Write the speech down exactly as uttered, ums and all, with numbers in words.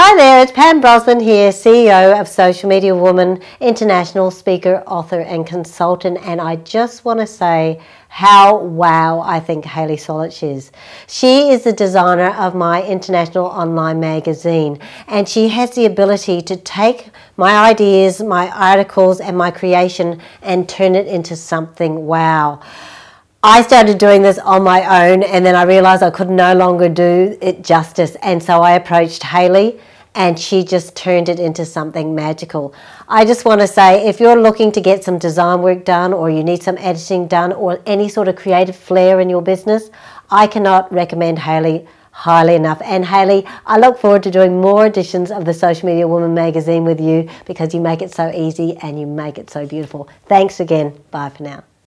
Hi there, it's Pam Brossman here, C E O of Social Media Woman, international speaker, author and consultant, and I just want to say how wow I think Hayley Solich is. She is the designer of my international online magazine, and she has the ability to take my ideas, my articles and my creation and turn it into something wow. I started doing this on my own, and then I realised I could no longer do it justice, and so I approached Hayley and she just turned it into something magical. I just want to say, if you're looking to get some design work done, or you need some editing done, or any sort of creative flair in your business, I cannot recommend Hayley highly enough. And Hayley, I look forward to doing more editions of the Social Media Woman magazine with you, because you make it so easy and you make it so beautiful. Thanks again. Bye for now.